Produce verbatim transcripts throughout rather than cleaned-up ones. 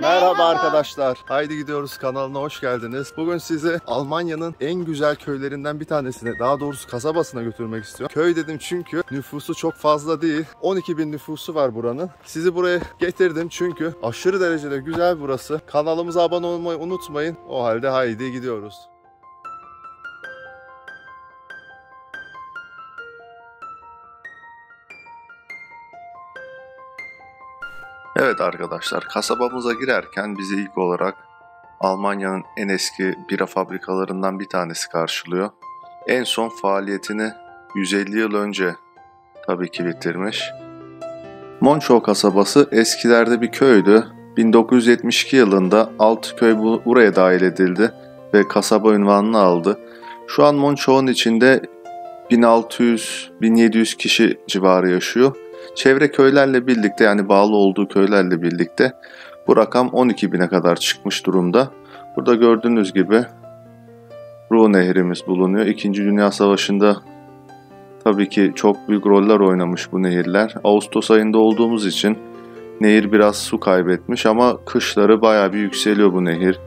Merhaba. Merhaba arkadaşlar. Haydi Gidiyoruz kanalına hoş geldiniz. Bugün sizi Almanya'nın en güzel köylerinden bir tanesine, daha doğrusu kasabasına götürmek istiyorum. Köy dedim çünkü nüfusu çok fazla değil. on iki bin nüfusu var buranın. Sizi buraya getirdim çünkü aşırı derecede güzel burası. Kanalımıza abone olmayı unutmayın. O halde haydi gidiyoruz. Evet arkadaşlar, kasabamıza girerken bizi ilk olarak Almanya'nın en eski bira fabrikalarından bir tanesi karşılıyor. En son faaliyetini yüz elli yıl önce tabii ki bitirmiş. Monschau kasabası eskilerde bir köydü. bin dokuz yüz yetmiş iki yılında alt köy buraya dahil edildi ve kasaba unvanını aldı. Şu an Monschau'nun içinde bin altı yüz bin yedi yüz kişi civarı yaşıyor. Çevre köylerle birlikte, yani bağlı olduğu köylerle birlikte bu rakam on iki bine kadar çıkmış durumda. Burada gördüğünüz gibi Ruh Nehri'miz bulunuyor. İkinci Dünya Savaşı'nda tabii ki çok büyük roller oynamış bu nehirler. Ağustos ayında olduğumuz için nehir biraz su kaybetmiş ama kışları bayağı bir yükseliyor bu nehir.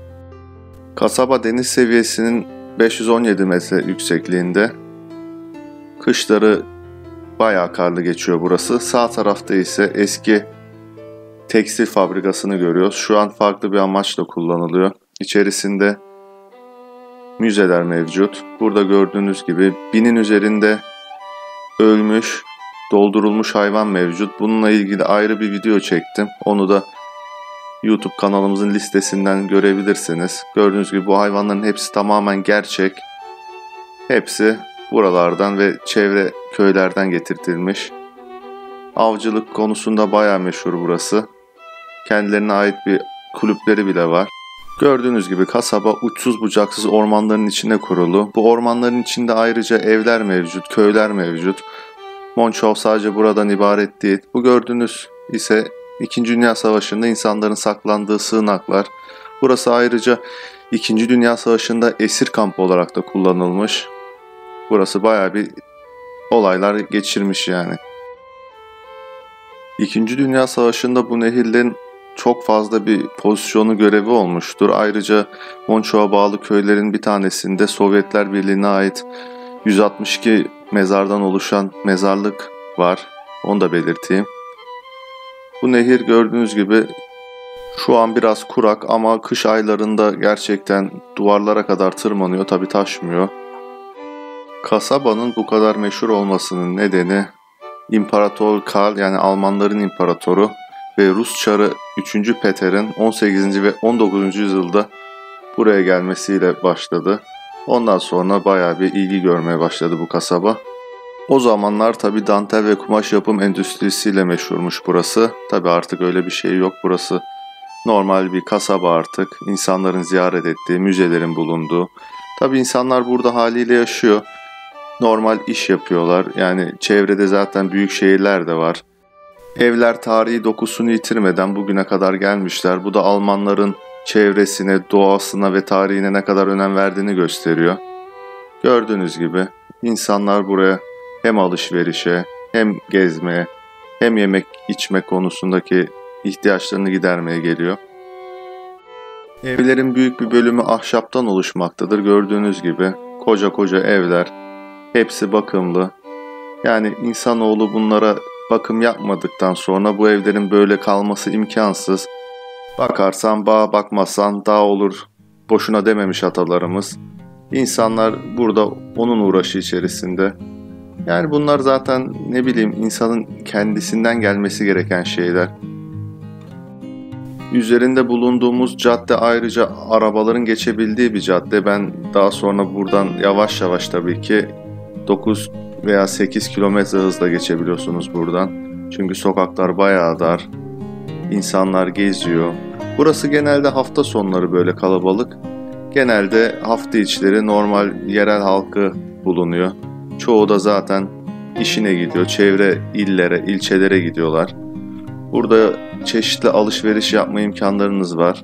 Kasaba deniz seviyesinin beş yüz on yedi metre yüksekliğinde. Kışları bayağı karlı geçiyor burası. Sağ tarafta ise eski tekstil fabrikasını görüyoruz. Şu an farklı bir amaçla kullanılıyor. İçerisinde müzeler mevcut. Burada gördüğünüz gibi binin üzerinde ölmüş, doldurulmuş hayvan mevcut. Bununla ilgili ayrı bir video çektim. Onu da YouTube kanalımızın listesinden görebilirsiniz. Gördüğünüz gibi bu hayvanların hepsi tamamen gerçek. Hepsi buralardan ve çevre köylerden getirtilmiş. Avcılık konusunda bayağı meşhur burası. Kendilerine ait bir kulüpleri bile var. Gördüğünüz gibi kasaba uçsuz bucaksız ormanların içine kurulu. Bu ormanların içinde ayrıca evler mevcut, köyler mevcut. Monschau sadece buradan ibaret değil. Bu gördüğünüz ise İkinci Dünya Savaşı'nda insanların saklandığı sığınaklar. Burası ayrıca İkinci Dünya Savaşı'nda esir kampı olarak da kullanılmış. Burası bayağı bir olaylar geçirmiş yani. İkinci Dünya Savaşı'nda bu nehirlerin çok fazla bir pozisyonu görevi olmuştur. Ayrıca Monschau'a bağlı köylerin bir tanesinde Sovyetler Birliği'ne ait yüz altmış iki mezardan oluşan mezarlık var. Onu da belirteyim. Bu nehir gördüğünüz gibi şu an biraz kurak ama kış aylarında gerçekten duvarlara kadar tırmanıyor. Tabii taşmıyor. Kasabanın bu kadar meşhur olmasının nedeni İmparator Karl, yani Almanların imparatoru ve Rus çarı üçüncü Peter'in on sekizinci ve on dokuzuncu yüzyılda buraya gelmesiyle başladı. Ondan sonra bayağı bir ilgi görmeye başladı bu kasaba. O zamanlar tabi dantel ve kumaş yapım endüstrisiyle meşhurmuş burası. Tabi artık öyle bir şey yok burası. Normal bir kasaba artık. İnsanların ziyaret ettiği, müzelerin bulunduğu. Tabi insanlar burada haliyle yaşıyor. Normal iş yapıyorlar. Yani çevrede zaten büyük şehirler de var. Evler tarihi dokusunu yitirmeden bugüne kadar gelmişler. Bu da Almanların çevresine, doğasına ve tarihine ne kadar önem verdiğini gösteriyor. Gördüğünüz gibi insanlar buraya hem alışverişe, hem gezmeye, hem yemek içme konusundaki ihtiyaçlarını gidermeye geliyor. Evlerin büyük bir bölümü ahşaptan oluşmaktadır. Gördüğünüz gibi koca koca evler. Hepsi bakımlı. Yani insanoğlu bunlara bakım yapmadıktan sonra bu evlerin böyle kalması imkansız. Bakarsan bağa, bakmasan dağ olur. Boşuna dememiş atalarımız. İnsanlar burada onun uğraşı içerisinde. Yani bunlar zaten ne bileyim insanın kendisinden gelmesi gereken şeyler. Üzerinde bulunduğumuz cadde ayrıca arabaların geçebildiği bir cadde. Ben daha sonra buradan yavaş yavaş tabii ki dokuz veya sekiz kilometre hızla geçebiliyorsunuz buradan. Çünkü sokaklar bayağı dar. İnsanlar geziyor. Burası genelde hafta sonları böyle kalabalık. Genelde hafta içleri normal yerel halkı bulunuyor. Çoğu da zaten işine gidiyor. Çevre illere, ilçelere gidiyorlar. Burada çeşitli alışveriş yapma imkanlarınız var.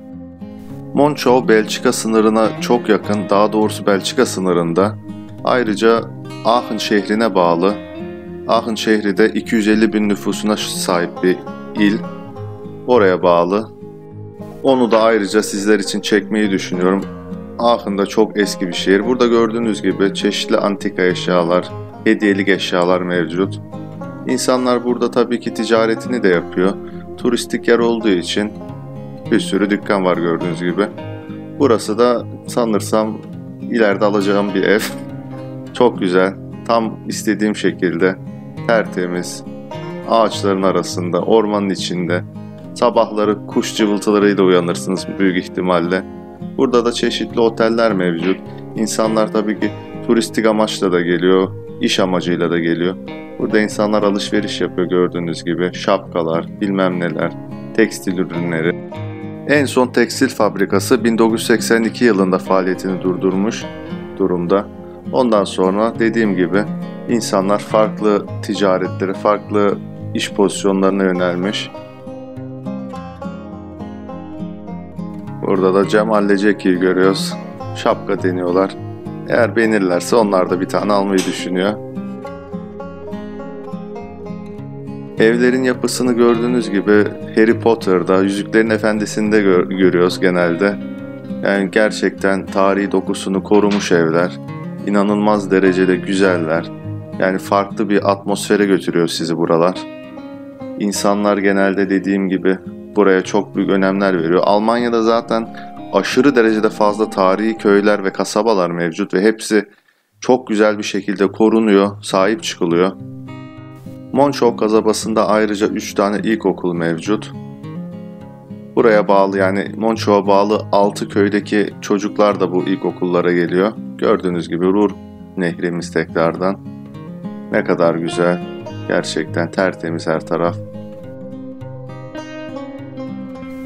Monschau Belçika sınırına çok yakın. Daha doğrusu Belçika sınırında. Ayrıca Aachen şehrine bağlı. Aachen şehri de iki yüz elli bin nüfusuna sahip bir il. Oraya bağlı. Onu da ayrıca sizler için çekmeyi düşünüyorum. Aachen da çok eski bir şehir. Burada gördüğünüz gibi çeşitli antika eşyalar, hediyelik eşyalar mevcut. İnsanlar burada tabii ki ticaretini de yapıyor. Turistik yer olduğu için bir sürü dükkan var gördüğünüz gibi. Burası da sanırsam ileride alacağım bir ev. Çok güzel, tam istediğim şekilde, tertemiz, ağaçların arasında, ormanın içinde. Sabahları kuş cıvıltılarıyla uyanırsınız büyük ihtimalle. Burada da çeşitli oteller mevcut. İnsanlar tabii ki turistik amaçla da geliyor, iş amacıyla da geliyor. Burada insanlar alışveriş yapıyor gördüğünüz gibi. Şapkalar, bilmem neler, tekstil ürünleri. En son tekstil fabrikası bin dokuz yüz seksen iki yılında faaliyetini durdurmuş durumda. Ondan sonra dediğim gibi insanlar farklı ticaretlere, farklı iş pozisyonlarına yönelmiş. Burada da Cemal'le Ceki'yi görüyoruz. Şapka deniyorlar. Eğer beğenirlerse onlar da bir tane almayı düşünüyor. Evlerin yapısını gördüğünüz gibi Harry Potter'da, Yüzüklerin Efendisi'nde gör görüyoruz genelde. Yani gerçekten tarihi dokusunu korumuş evler. İnanılmaz derecede güzeller. Yani farklı bir atmosfere götürüyor sizi buralar. İnsanlar genelde dediğim gibi buraya çok büyük önemler veriyor. Almanya'da zaten aşırı derecede fazla tarihi köyler ve kasabalar mevcut ve hepsi çok güzel bir şekilde korunuyor, sahip çıkılıyor. Monschau kasabasında ayrıca üç tane ilkokul mevcut. Buraya bağlı, yani Monschau'a bağlı altı köydeki çocuklar da bu ilkokullara geliyor. Gördüğünüz gibi Ruh Nehri'miz tekrardan. Ne kadar güzel. Gerçekten tertemiz her taraf.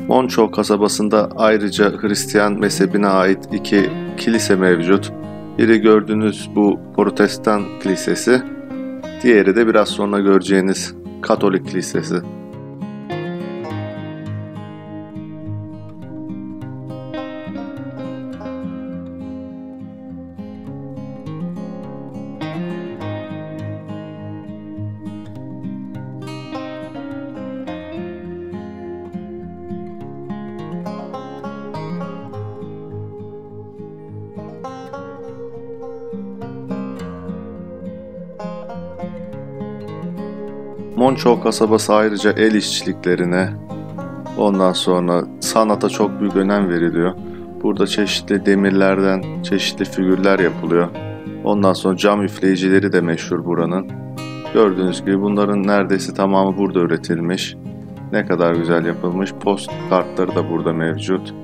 Monschau kasabasında ayrıca Hristiyan mezhebine ait iki kilise mevcut. Biri gördüğünüz bu Protestan kilisesi, diğeri de biraz sonra göreceğiniz Katolik kilisesi. Monschau kasabası ayrıca el işçiliklerine, ondan sonra sanata çok büyük önem veriliyor. Burada çeşitli demirlerden çeşitli figürler yapılıyor. Ondan sonra cam üfleyicileri de meşhur buranın. Gördüğünüz gibi bunların neredeyse tamamı burada üretilmiş. Ne kadar güzel yapılmış. Post kartları da burada mevcut.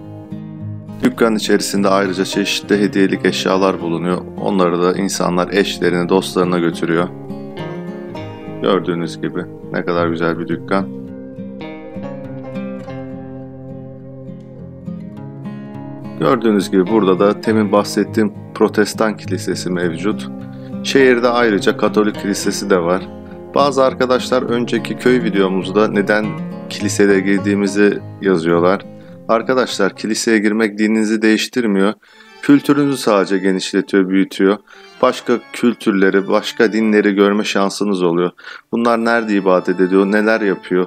Dükkan içerisinde ayrıca çeşitli hediyelik eşyalar bulunuyor. Onları da insanlar eşlerine, dostlarına götürüyor. Gördüğünüz gibi ne kadar güzel bir dükkan. Gördüğünüz gibi burada da temin bahsettiğim Protestan kilisesi mevcut. Şehirde ayrıca Katolik kilisesi de var. Bazı arkadaşlar önceki köy videomuzda neden kiliseye girdiğimizi yazıyorlar. Arkadaşlar, kiliseye girmek dininizi değiştirmiyor. Kültürünüzü sadece genişletiyor, büyütüyor. Başka kültürleri, başka dinleri görme şansınız oluyor. Bunlar nerede ibadet ediyor, neler yapıyor?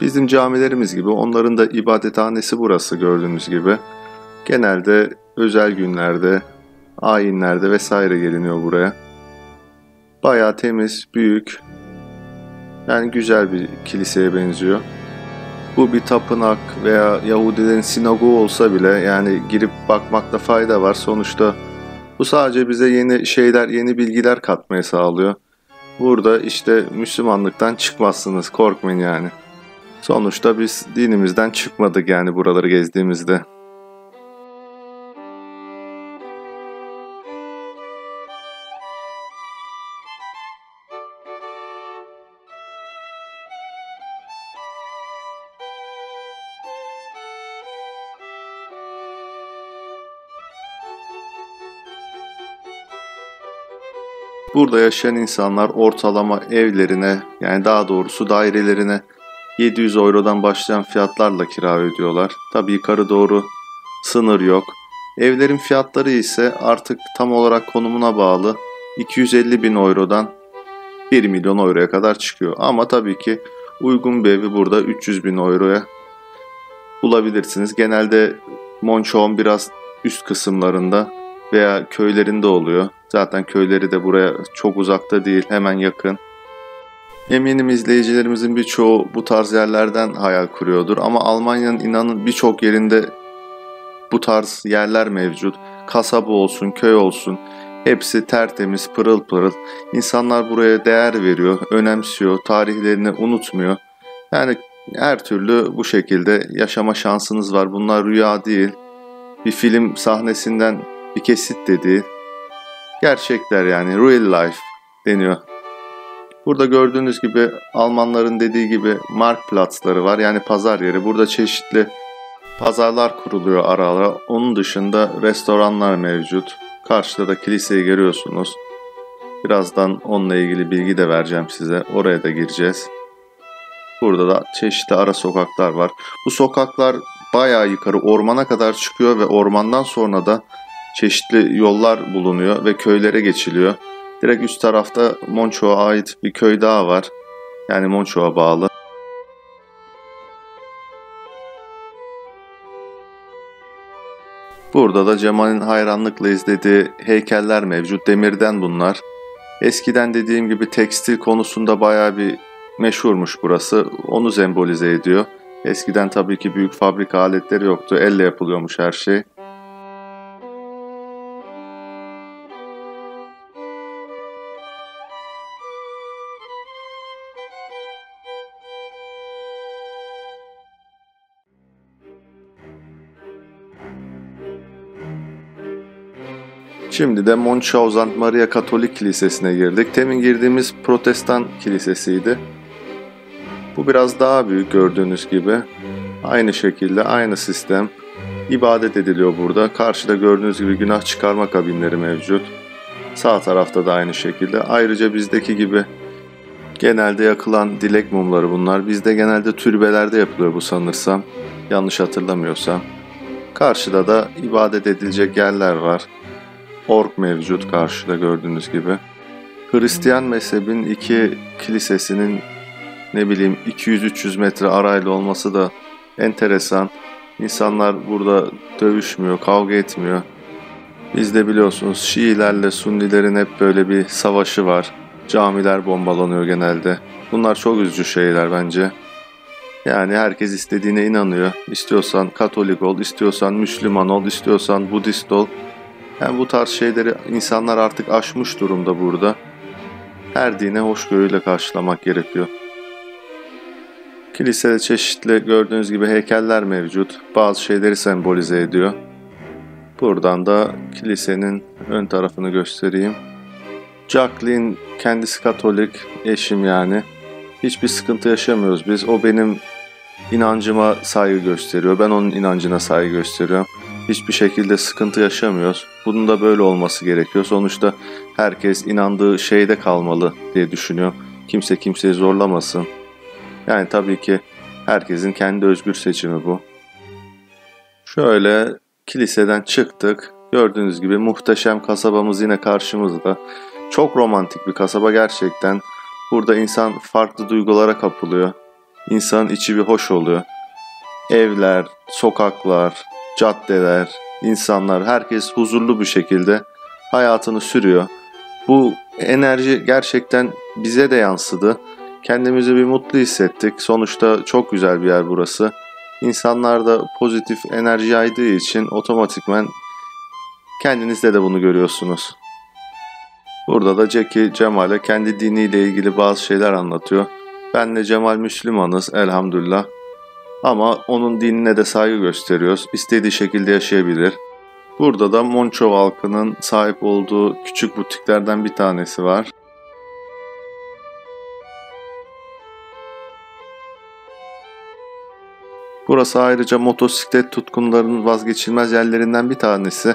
Bizim camilerimiz gibi onların da ibadethanesi burası gördüğünüz gibi. Genelde özel günlerde, ayinlerde vesaire geliniyor buraya. Bayağı temiz, büyük. Yani güzel bir kiliseye benziyor. Bu bir tapınak veya Yahudilerin sinagogu olsa bile yani girip bakmakta fayda var. Sonuçta bu sadece bize yeni şeyler, yeni bilgiler katmaya sağlıyor. Burada işte Müslümanlıktan çıkmazsınız, korkmayın yani. Sonuçta biz dinimizden çıkmadık yani buraları gezdiğimizde. Burada yaşayan insanlar ortalama evlerine, yani daha doğrusu dairelerine yedi yüz eurodan başlayan fiyatlarla kira ödüyorlar. Tabii yukarı doğru sınır yok. Evlerin fiyatları ise artık tam olarak konumuna bağlı iki yüz elli bin eurodan bir milyon euroya kadar çıkıyor. Ama tabii ki uygun bir evi burada üç yüz bin euroya bulabilirsiniz. Genelde Monschau'nun biraz üst kısımlarında veya köylerinde oluyor. Zaten köyleri de buraya çok uzakta değil, hemen yakın. Eminim izleyicilerimizin birçoğu bu tarz yerlerden hayal kuruyordur ama Almanya'nın inanın birçok yerinde bu tarz yerler mevcut. Kasaba olsun, köy olsun, hepsi tertemiz, pırıl pırıl. İnsanlar buraya değer veriyor, önemsiyor, tarihlerini unutmuyor. Yani her türlü bu şekilde yaşama şansınız var. Bunlar rüya değil, bir film sahnesinden bir kesit de değil. Gerçekler yani, real life deniyor. Burada gördüğünüz gibi Almanların dediği gibi Marktplatzları var, yani pazar yeri. Burada çeşitli pazarlar kuruluyor ara ara. Onun dışında restoranlar mevcut. Karşıda da kiliseyi görüyorsunuz. Birazdan onunla ilgili bilgi de vereceğim size. Oraya da gireceğiz. Burada da çeşitli ara sokaklar var. Bu sokaklar bayağı yukarı ormana kadar çıkıyor ve ormandan sonra da çeşitli yollar bulunuyor ve köylere geçiliyor. Direkt üst tarafta Monschau'a ait bir köy daha var. Yani Monschau'a bağlı. Burada da Cemal'in hayranlıkla izlediği heykeller mevcut. Demirden bunlar. Eskiden dediğim gibi tekstil konusunda bayağı bir meşhurmuş burası. Onu sembolize ediyor. Eskiden tabii ki büyük fabrika aletleri yoktu. Elle yapılıyormuş her şey. Şimdi de Monschau'da Maria Katolik Kilisesi'ne girdik. Temin girdiğimiz Protestan Kilisesi'ydi. Bu biraz daha büyük gördüğünüz gibi. Aynı şekilde, aynı sistem. İbadet ediliyor burada. Karşıda gördüğünüz gibi günah çıkarma kabinleri mevcut. Sağ tarafta da aynı şekilde. Ayrıca bizdeki gibi genelde yakılan dilek mumları bunlar. Bizde genelde türbelerde yapılıyor bu sanırsam. Yanlış hatırlamıyorsam. Karşıda da ibadet edilecek yerler var. Ork mevcut karşıda gördüğünüz gibi. Hristiyan mezhebin iki kilisesinin ne bileyim iki yüz üç yüz metre arayla olması da enteresan. İnsanlar burada dövüşmüyor, kavga etmiyor. Bizde biliyorsunuz Şiilerle Sunnilerin hep böyle bir savaşı var. Camiler bombalanıyor genelde. Bunlar çok üzücü şeyler bence. Yani herkes istediğine inanıyor. İstiyorsan Katolik ol, istiyorsan Müslüman ol, istiyorsan Budist ol. Yani bu tarz şeyleri insanlar artık aşmış durumda burada. Her dine hoşgörüyle karşılamak gerekiyor. Kilisede çeşitli gördüğünüz gibi heykeller mevcut. Bazı şeyleri sembolize ediyor. Buradan da kilisenin ön tarafını göstereyim. Jacqueline kendisi Katolik, eşim yani. Hiçbir sıkıntı yaşamıyoruz biz. O benim inancıma saygı gösteriyor. Ben onun inancına saygı gösteriyorum. Hiçbir şekilde sıkıntı yaşamıyoruz. Bunun da böyle olması gerekiyor. Sonuçta herkes inandığı şeyde kalmalı diye düşünüyorum. Kimse kimseyi zorlamasın. Yani tabii ki herkesin kendi özgür seçimi bu. Şöyle kiliseden çıktık. Gördüğünüz gibi muhteşem kasabamız yine karşımızda. Çok romantik bir kasaba gerçekten. Burada insan farklı duygulara kapılıyor. İnsanın içi bir hoş oluyor. Evler, sokaklar, caddeler, insanlar, herkes huzurlu bir şekilde hayatını sürüyor. Bu enerji gerçekten bize de yansıdı. Kendimizi bir mutlu hissettik. Sonuçta çok güzel bir yer burası. İnsanlar da pozitif enerji yaydığı için otomatikman kendinizde de bunu görüyorsunuz. Burada da Jackie Cemal'e kendi diniyle ilgili bazı şeyler anlatıyor. Benle Cemal Müslümanız elhamdülillah. Ama onun dinine de saygı gösteriyoruz. İstediği şekilde yaşayabilir. Burada da Monschau halkının sahip olduğu küçük butiklerden bir tanesi var. Burası ayrıca motosiklet tutkunlarının vazgeçilmez yerlerinden bir tanesi.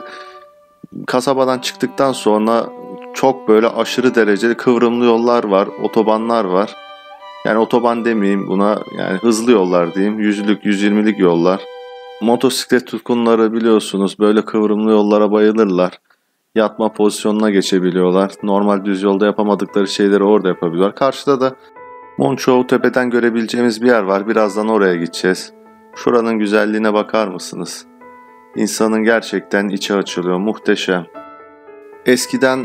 Kasabadan çıktıktan sonra çok böyle aşırı dereceli kıvrımlı yollar var, otobanlar var. Yani otoban demeyeyim buna, yani hızlı yollar diyeyim. yüzlük, yüz yirmilik yollar. Motosiklet tutkunları biliyorsunuz böyle kıvrımlı yollara bayılırlar. Yatma pozisyonuna geçebiliyorlar. Normal düz yolda yapamadıkları şeyleri orada yapabiliyorlar. Karşıda da Monschau tepeden görebileceğimiz bir yer var. Birazdan oraya gideceğiz. Şuranın güzelliğine bakar mısınız? İnsanın gerçekten içi açılıyor, muhteşem. Eskiden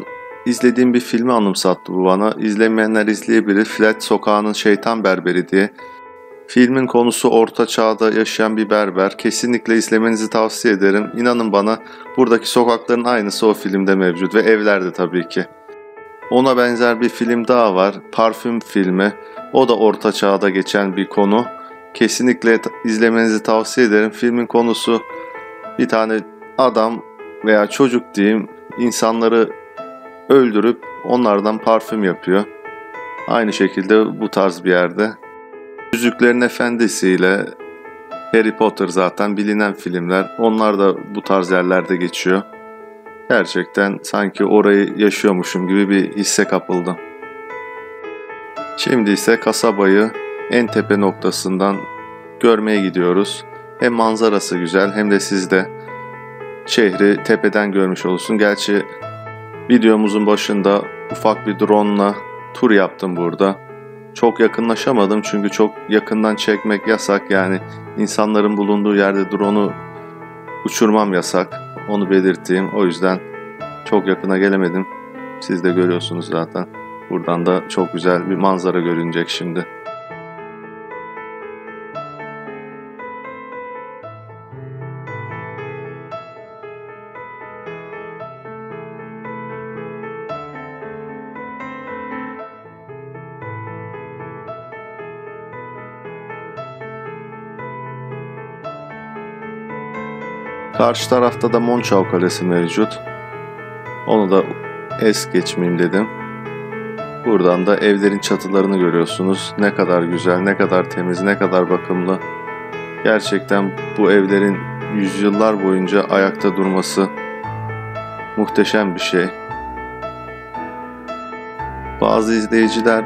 izlediğim bir filmi anımsattı bu bana. İzlemeyenler izleyebilir. Flat sokağının şeytan berberi diye. Filmin konusu orta çağda yaşayan bir berber. Kesinlikle izlemenizi tavsiye ederim. İnanın bana, buradaki sokakların aynısı o filmde mevcut ve evlerde tabii ki. Ona benzer bir film daha var. Parfüm filmi. O da orta çağda geçen bir konu. Kesinlikle izlemenizi tavsiye ederim. Filmin konusu bir tane adam veya çocuk diyeyim, insanları öldürüp onlardan parfüm yapıyor. Aynı şekilde bu tarz bir yerde. Yüzüklerin Efendisi ile Harry Potter zaten bilinen filmler. Onlar da bu tarz yerlerde geçiyor. Gerçekten sanki orayı yaşıyormuşum gibi bir hisse kapıldım. Şimdi ise kasabayı en tepe noktasından görmeye gidiyoruz. Hem manzarası güzel hem de siz de şehri tepeden görmüş olursun. Gerçi videomuzun başında ufak bir drone'la tur yaptım burada. Çok yakınlaşamadım çünkü çok yakından çekmek yasak. Yani insanların bulunduğu yerde drone'u uçurmam yasak. Onu belirteyim. O yüzden çok yakına gelemedim. Siz de görüyorsunuz zaten. Buradan da çok güzel bir manzara görünecek şimdi. Karşı tarafta da Monschau Kalesi mevcut. Onu da es geçmeyeyim dedim. Buradan da evlerin çatılarını görüyorsunuz. Ne kadar güzel, ne kadar temiz, ne kadar bakımlı. Gerçekten bu evlerin yüzyıllar boyunca ayakta durması muhteşem bir şey. Bazı izleyiciler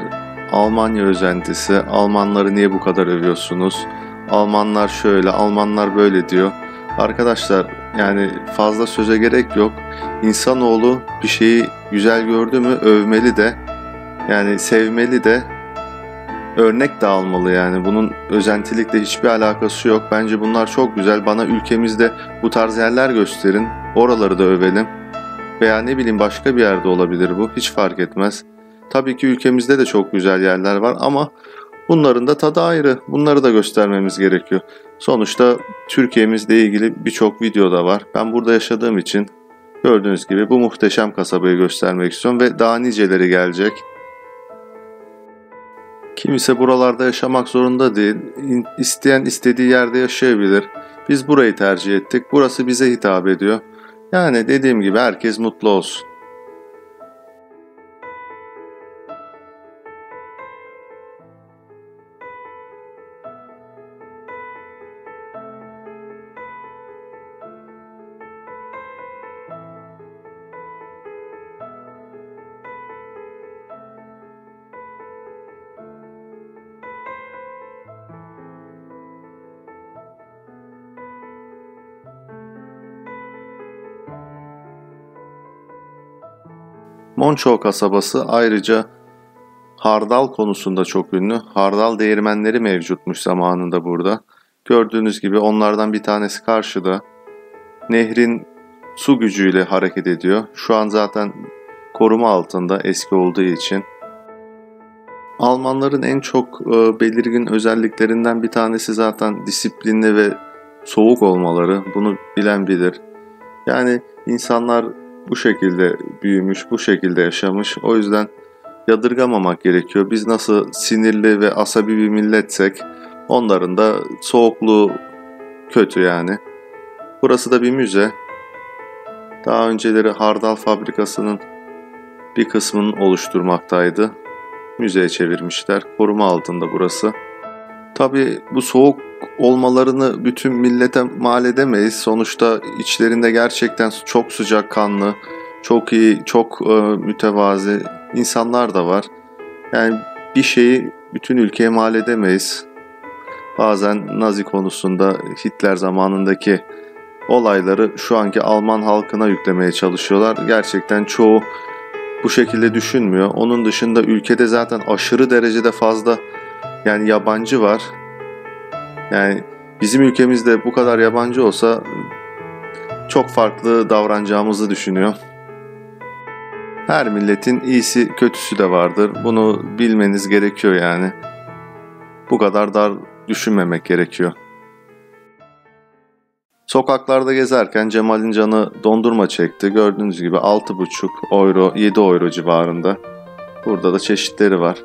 Almanya özentisi, Almanları niye bu kadar övüyorsunuz? Almanlar şöyle, Almanlar böyle diyor. Arkadaşlar, yani fazla söze gerek yok. İnsanoğlu bir şeyi güzel gördü mü övmeli de, yani sevmeli de, örnek de almalı yani. Bunun özentilikle hiçbir alakası yok. Bence bunlar çok güzel. Bana ülkemizde bu tarz yerler gösterin. Oraları da övelim. Veya ne bileyim başka bir yerde olabilir bu. Hiç fark etmez. Tabii ki ülkemizde de çok güzel yerler var ama bunların da tadı ayrı. Bunları da göstermemiz gerekiyor. Sonuçta Türkiye'mizle ilgili birçok video da var. Ben burada yaşadığım için gördüğünüz gibi bu muhteşem kasabayı göstermek istiyorum ve daha niceleri gelecek. Kimse buralarda yaşamak zorunda değil. İsteyen istediği yerde yaşayabilir. Biz burayı tercih ettik. Burası bize hitap ediyor. Yani dediğim gibi herkes mutlu olsun. Monschau kasabası ayrıca hardal konusunda çok ünlü. Hardal değirmenleri mevcutmuş zamanında burada. Gördüğünüz gibi onlardan bir tanesi karşıda. Nehrin su gücüyle hareket ediyor. Şu an zaten koruma altında eski olduğu için. Almanların en çok belirgin özelliklerinden bir tanesi zaten disiplinli ve soğuk olmaları. Bunu bilen bilir. Yani insanlar bu şekilde büyümüş, bu şekilde yaşamış. O yüzden yadırgamamak gerekiyor. Biz nasıl sinirli ve asabi bir milletsek onların da soğukluğu kötü yani. Burası da bir müze. Daha önceleri hardal fabrikasının bir kısmını oluşturmaktaydı. Müzeye çevirmişler. Koruma altında burası. Tabii bu soğuk olmalarını bütün millete mal edemeyiz. Sonuçta içlerinde gerçekten çok sıcakkanlı, çok iyi, çok e, mütevazi insanlar da var. Yani bir şeyi bütün ülkeye mal edemeyiz. Bazen Nazi konusunda Hitler zamanındaki olayları şu anki Alman halkına yüklemeye çalışıyorlar. Gerçekten çoğu bu şekilde düşünmüyor. Onun dışında ülkede zaten aşırı derecede fazla yani yabancı var. Yani Bizim ülkemizde bu kadar yabancı olsa çok farklı davranacağımızı düşünüyor. Her milletin iyisi kötüsü de vardır. Bunu bilmeniz gerekiyor yani. Bu kadar dar düşünmemek gerekiyor. Sokaklarda gezerken Cemal'in canı dondurma çekti. Gördüğünüz gibi altı buçuk euro, yedi euro civarında. Burada da çeşitleri var.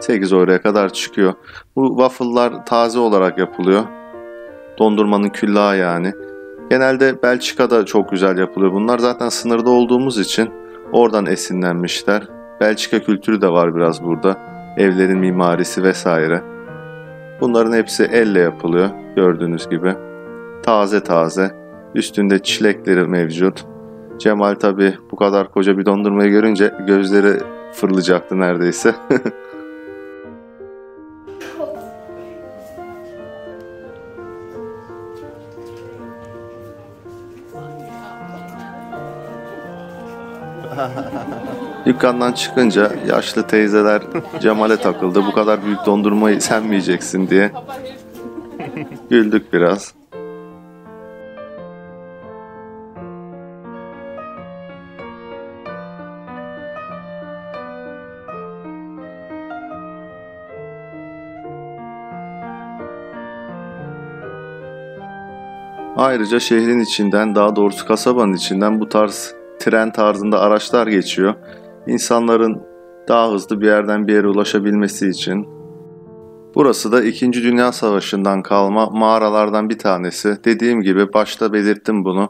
sekiz euroya kadar çıkıyor. Bu waffle'lar taze olarak yapılıyor. Dondurmanın küllahı yani. Genelde Belçika'da çok güzel yapılıyor bunlar. Zaten sınırda olduğumuz için oradan esinlenmişler. Belçika kültürü de var biraz burada. Evlerin mimarisi vesaire. Bunların hepsi elle yapılıyor gördüğünüz gibi. Taze taze. Üstünde çilekleri mevcut. Cemal tabi bu kadar koca bir dondurmayı görünce gözleri fırlayacaktı neredeyse. Dükkandan çıkınca yaşlı teyzeler Cemal'e takıldı. Bu kadar büyük dondurmayı sen mi yiyeceksin diye. Güldük biraz. Ayrıca şehrin içinden, daha doğrusu kasabanın içinden bu tarz tren tarzında araçlar geçiyor. İnsanların daha hızlı bir yerden bir yere ulaşabilmesi için. Burası da İkinci Dünya Savaşı'ndan kalma mağaralardan bir tanesi. Dediğim gibi başta belirttim bunu.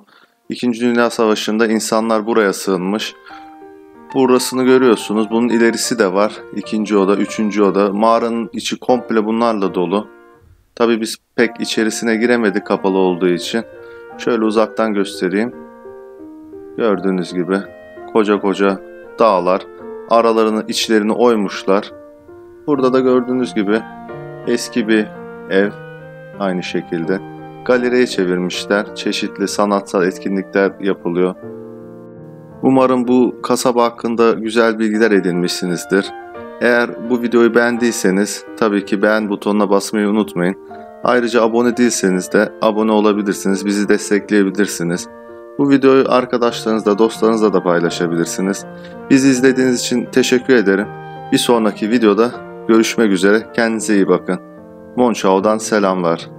İkinci Dünya Savaşı'nda insanlar buraya sığınmış. Burasını görüyorsunuz. Bunun ilerisi de var. İkinci oda, üçüncü oda. Mağaranın içi komple bunlarla dolu. Tabii biz pek içerisine giremedik kapalı olduğu için. Şöyle uzaktan göstereyim. Gördüğünüz gibi koca koca dağlar, aralarını içlerini oymuşlar. Burada da gördüğünüz gibi eski bir ev aynı şekilde. Galeriye çevirmişler. Çeşitli sanatsal etkinlikler yapılıyor. Umarım bu kasaba hakkında güzel bilgiler edinmişsinizdir. Eğer bu videoyu beğendiyseniz tabii ki beğen butonuna basmayı unutmayın. Ayrıca abone değilseniz de abone olabilirsiniz, bizi destekleyebilirsiniz. Bu videoyu arkadaşlarınızla, dostlarınızla da paylaşabilirsiniz. Bizi izlediğiniz için teşekkür ederim. Bir sonraki videoda görüşmek üzere. Kendinize iyi bakın. Monschau'dan selamlar.